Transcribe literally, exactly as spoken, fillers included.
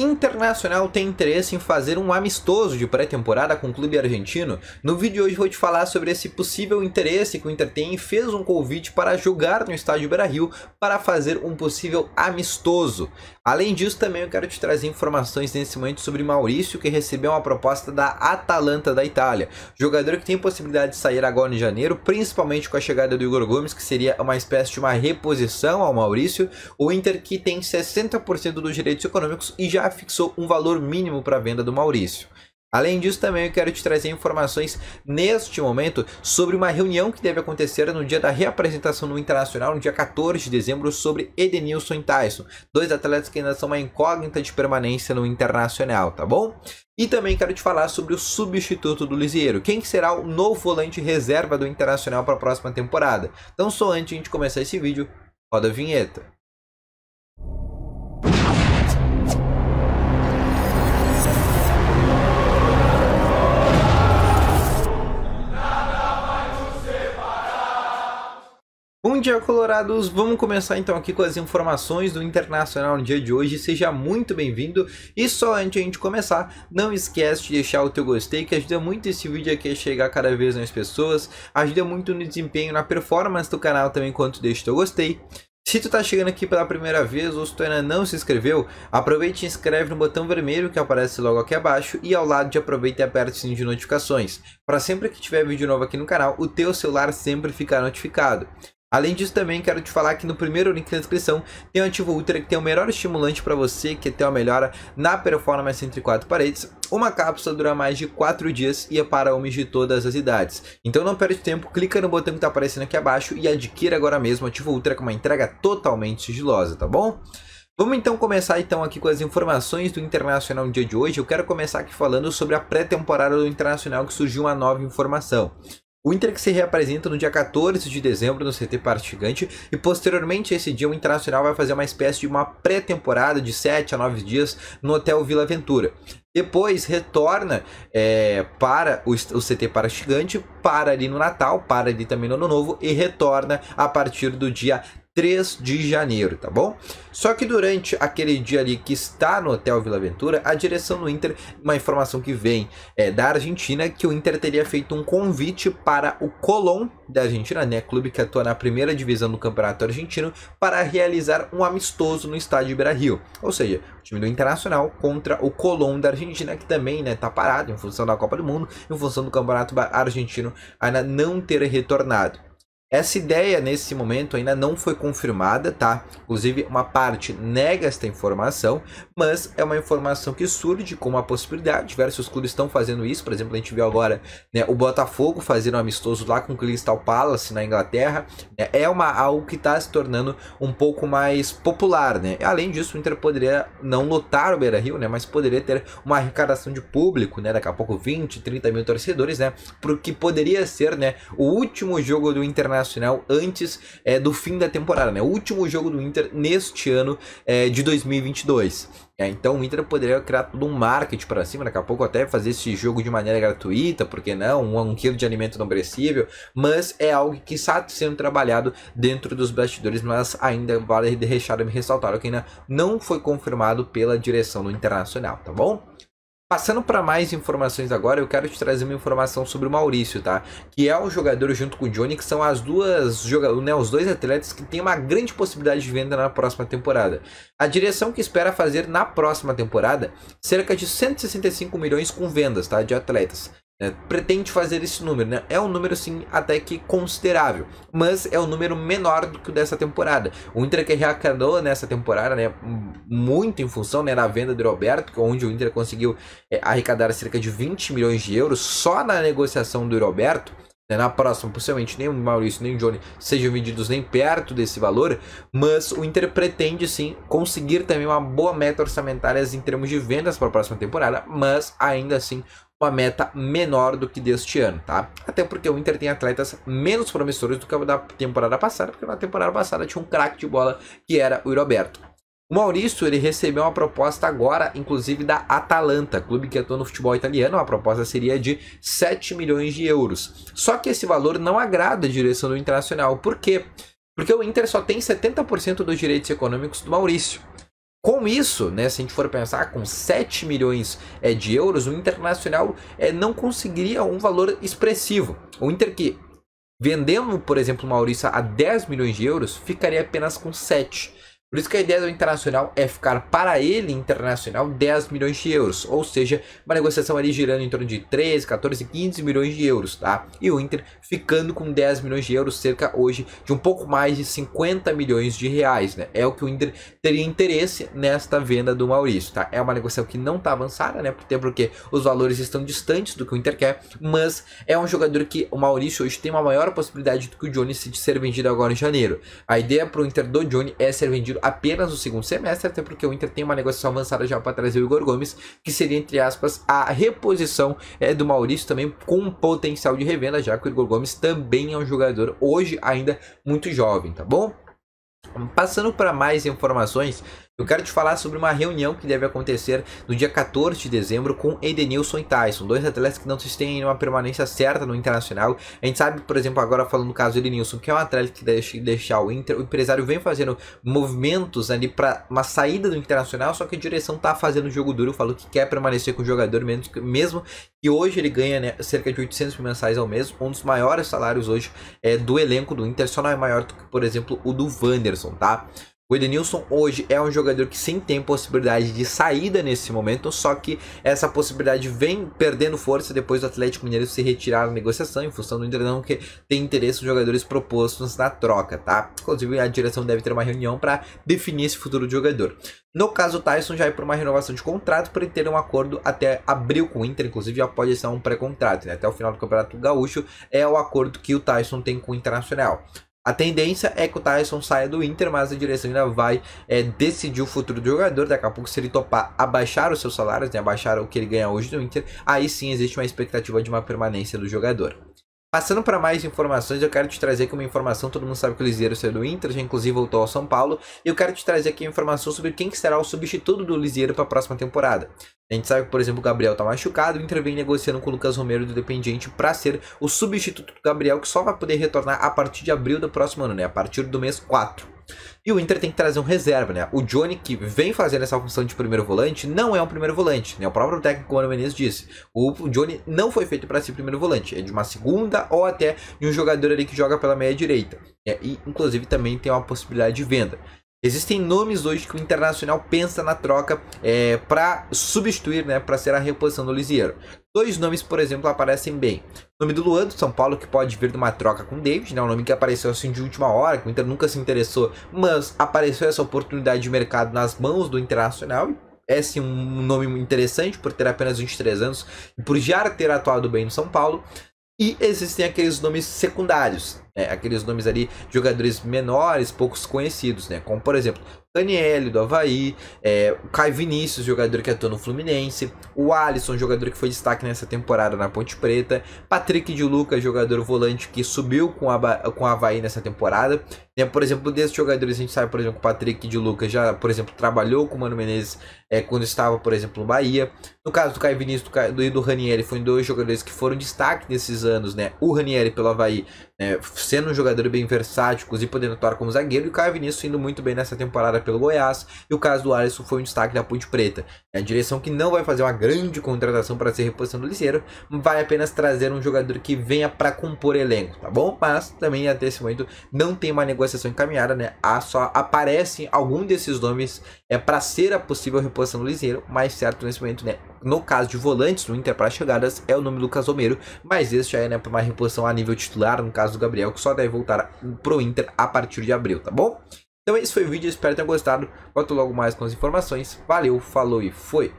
Internacional tem interesse em fazer um amistoso de pré-temporada com o clube argentino? No vídeo de hoje vou te falar sobre esse possível interesse que o Inter tem e fez um convite para jogar no estádio Beira-Rio para fazer um possível amistoso. Além disso, também eu quero te trazer informações nesse momento sobre Maurício, que recebeu uma proposta da Atalanta da Itália. Jogador que tem possibilidade de sair agora em janeiro, principalmente com a chegada do Igor Gomes, que seria uma espécie de uma reposição ao Maurício. O Inter que tem sessenta por cento dos direitos econômicos e já fixou um valor mínimo para a venda do Maurício. Além disso, também eu quero te trazer informações neste momento sobre uma reunião que deve acontecer no dia da reapresentação no Internacional, no dia quatorze de dezembro, sobre Edenilson e Tyson, dois atletas que ainda são uma incógnita de permanência no Internacional, tá bom? E também quero te falar sobre o substituto do Liziero, quem que será o novo volante reserva do Internacional para a próxima temporada. Então, só antes de a gente começar esse vídeo, roda a vinheta. Bom dia, colorados! Vamos começar então aqui com as informações do Internacional no dia de hoje. Seja muito bem-vindo! E só antes de a gente começar, não esquece de deixar o teu gostei, que ajuda muito esse vídeo aqui a chegar cada vez mais pessoas, ajuda muito no desempenho, na performance do canal também, quando tu deixa o teu gostei. Se tu tá chegando aqui pela primeira vez ou se tu ainda não se inscreveu, aproveita e se inscreve no botão vermelho que aparece logo aqui abaixo e ao lado de aproveita e aperta o sininho de notificações, para sempre que tiver vídeo novo aqui no canal, o teu celular sempre ficar notificado. Além disso, também quero te falar que no primeiro link da descrição tem o Ativo Ultra, que tem o melhor estimulante para você, que tem uma melhora na performance entre quatro paredes. Uma cápsula dura mais de quatro dias e é para homens de todas as idades. Então não perde tempo, clica no botão que está aparecendo aqui abaixo e adquira agora mesmo o Ativo Ultra com uma entrega totalmente sigilosa, tá bom? Vamos então começar então aqui com as informações do Internacional no dia de hoje. Eu quero começar aqui falando sobre a pré-temporada do Internacional, que surgiu uma nova informação. O Inter que se reapresenta no dia quatorze de dezembro no C T Parque Gigante e posteriormente esse dia o Internacional vai fazer uma espécie de uma pré-temporada de sete a nove dias no Hotel Vila Aventura. Depois retorna é, para o, o C T Parque Gigante, para ali no Natal, para ali também no Ano Novo e retorna a partir do dia três de janeiro, tá bom? Só que durante aquele dia ali que está no Hotel Vila Aventura, a direção do Inter, uma informação que vem é, da Argentina, que o Inter teria feito um convite para o Colón da Argentina, né, clube que atua na primeira divisão do Campeonato Argentino, para realizar um amistoso no estádio Beira-Rio, ou seja, o time do Internacional contra o Colón da Argentina, que também, né, tá parado em função da Copa do Mundo, em função do Campeonato Argentino ainda não ter retornado. Essa ideia, nesse momento, ainda não foi confirmada, tá? Inclusive, uma parte nega esta informação, mas é uma informação que surge como uma possibilidade. Diversos clubes estão fazendo isso, por exemplo, a gente viu agora, né, o Botafogo fazendo um amistoso lá com o Crystal Palace na Inglaterra. É uma, algo que está se tornando um pouco mais popular, né? Além disso, o Inter poderia não lotar o Beira-Rio, né? Mas poderia ter uma arrecadação de público, né? Daqui a pouco vinte, trinta mil torcedores, né? Pro que poderia ser, né, o último jogo do Internacional antes é, do fim da temporada, né? O último jogo do Inter neste ano é, de dois mil e vinte e dois. É, então o Inter poderia criar todo um marketing para cima, daqui a pouco até fazer esse jogo de maneira gratuita, por que não? Um, um quilo de alimento não perecível, mas é algo que está sendo trabalhado dentro dos bastidores, mas ainda vale deixar de ressaltar que ainda não foi confirmado pela direção do Internacional, tá bom? Passando para mais informações agora, eu quero te trazer uma informação sobre o Maurício, tá? Que é o jogador junto com o Johnny, que são as duas, né, os dois atletas que tem uma grande possibilidade de venda na próxima temporada. A direção que espera fazer na próxima temporada cerca de cento e sessenta e cinco milhões com vendas, tá, de atletas. É, pretende fazer esse número, né? É um número sim até que considerável, mas é um número menor do que o dessa temporada. O Inter que arrecadou nessa temporada, né, muito em função, né, da venda do Roberto, onde o Inter conseguiu é, arrecadar cerca de vinte milhões de euros só na negociação do Roberto. Na próxima, possivelmente nem o Maurício nem o Johnny sejam vendidos nem perto desse valor, mas o Inter pretende sim conseguir também uma boa meta orçamentária em termos de vendas para a próxima temporada, mas ainda assim uma meta menor do que deste ano, tá? Até porque o Inter tem atletas menos promissores do que a da temporada passada, porque na temporada passada tinha um craque de bola que era o Roberto. O Maurício, ele recebeu uma proposta agora, inclusive da Atalanta, clube que atua no futebol italiano. A proposta seria de sete milhões de euros. Só que esse valor não agrada a direção do Internacional. Por quê? Porque o Inter só tem setenta por cento dos direitos econômicos do Maurício. Com isso, né, se a gente for pensar, com sete milhões é, de euros, o Internacional é, não conseguiria um valor expressivo. O Inter, que vendendo, por exemplo, o Maurício a dez milhões de euros, ficaria apenas com sete. Por isso que a ideia do Internacional é ficar para ele, Internacional, dez milhões de euros. Ou seja, uma negociação ali girando em torno de treze, quatorze, quinze milhões de euros, tá? E o Inter ficando com dez milhões de euros, cerca hoje de um pouco mais de cinquenta milhões de reais, né? É o que o Inter teria interesse nesta venda do Maurício, tá? É uma negociação que não tá avançada, né? Até porque os valores estão distantes do que o Inter quer, mas é um jogador que o Maurício hoje tem uma maior possibilidade do que o Johnny de ser vendido agora em janeiro. A ideia para o Inter do Johnny é ser vendido apenas no segundo semestre, até porque o Inter tem uma negociação avançada já para trazer o Igor Gomes, que seria, entre aspas, a reposição é, do Maurício, também com um potencial de revenda, já que o Igor Gomes também é um jogador hoje ainda muito jovem, tá bom? Passando para mais informações, eu quero te falar sobre uma reunião que deve acontecer no dia quatorze de dezembro com Edenilson e Tyson, dois atletas que não têm uma permanência certa no Internacional. A gente sabe, por exemplo, agora falando do caso do Edenilson, que é um atleta que deve deixar o Inter, o empresário vem fazendo movimentos ali para uma saída do Internacional, só que a direção tá fazendo jogo duro, falou que quer permanecer com o jogador, mesmo que hoje ele ganha, né, cerca de oitocentos mil mensais ao mês, um dos maiores salários hoje é, do elenco do Inter, só não é maior do que, por exemplo, o do Vanderson, tá? O Edenilson hoje é um jogador que sim tem possibilidade de saída nesse momento, só que essa possibilidade vem perdendo força depois do Atlético Mineiro se retirar da negociação, em função do Inter não que tem interesse nos jogadores propostos na troca, tá? Inclusive a direção deve ter uma reunião para definir esse futuro de jogador. No caso, o Tyson já é por uma renovação de contrato, para ele ter um acordo até abril com o Inter, inclusive já pode ser um pré-contrato, né? Até o final do Campeonato Gaúcho é o acordo que o Tyson tem com o Internacional. A tendência é que o Tyson saia do Inter, mas a direção ainda vai é, decidir o futuro do jogador. Daqui a pouco, se ele topar abaixar os seus salários, né, abaixar o que ele ganha hoje no Inter, aí sim existe uma expectativa de uma permanência do jogador. Passando para mais informações, eu quero te trazer aqui uma informação, todo mundo sabe que o Liziero saiu do Inter, já inclusive voltou ao São Paulo, e eu quero te trazer aqui uma informação sobre quem será o substituto do Liziero para a próxima temporada. A gente sabe que, por exemplo, o Gabriel está machucado, o Inter vem negociando com o Lucas Romero do Independiente para ser o substituto do Gabriel, que só vai poder retornar a partir de abril do próximo ano, né? A partir do mês quatro. E o Inter tem que trazer um reserva, né? O Johnny, que vem fazendo essa função de primeiro volante, não é um primeiro volante, né? O próprio técnico Mano Menezes disse. O Johnny não foi feito para ser primeiro volante. É de uma segunda ou até de um jogador ali que joga pela meia direita. É, e, inclusive, também tem uma possibilidade de venda. Existem nomes hoje que o Internacional pensa na troca é, para substituir, né, para ser a reposição do Liziero. Dois nomes, por exemplo, aparecem bem. O nome do Luan, do São Paulo, que pode vir de uma troca com o David, né, um nome que apareceu assim de última hora, que o Inter nunca se interessou, mas apareceu essa oportunidade de mercado nas mãos do Internacional. É sim um nome interessante por ter apenas vinte e três anos e por já ter atuado bem no São Paulo. E existem aqueles nomes secundários, né? Aqueles nomes ali, jogadores menores, poucos conhecidos, né? Como, por exemplo, Ranieri, do Avaí, é, o Caio Vinícius, jogador que atua no Fluminense, o Alisson, jogador que foi destaque nessa temporada na Ponte Preta, Patrick de Luca, jogador volante que subiu com a, com a Avaí nessa temporada. Né? Por exemplo, desses jogadores, a gente sabe, por exemplo, que o Patrick de Luca já, por exemplo, trabalhou com o Mano Menezes é, quando estava, por exemplo, no Bahia. No caso do Caio Vinícius do, e do Ranieri, foram dois jogadores que foram destaque nesses anos, né? O Ranieri pelo Avaí, né, sendo um jogador bem versátil, inclusive podendo atuar como zagueiro, e o Caio Vinícius indo muito bem nessa temporada pelo Goiás, e o caso do Alisson foi um destaque da Ponte Preta. É a direção que não vai fazer uma grande contratação para ser reposição do Liziero, vai apenas trazer um jogador que venha para compor elenco, tá bom? Mas também até esse momento não tem uma negociação encaminhada, né? Ah, só aparecem algum desses nomes é, para ser a possível reposição do Liziero, mas certo nesse momento, né? No caso de volantes no Inter para chegadas é o nome do Lucas Romero, mas esse já é, né, para uma reposição a nível titular, no caso do Gabriel, que só deve voltar pro Inter a partir de abril, tá bom? Então esse foi o vídeo, espero que tenham gostado, volto logo mais com as informações, valeu, falou e foi!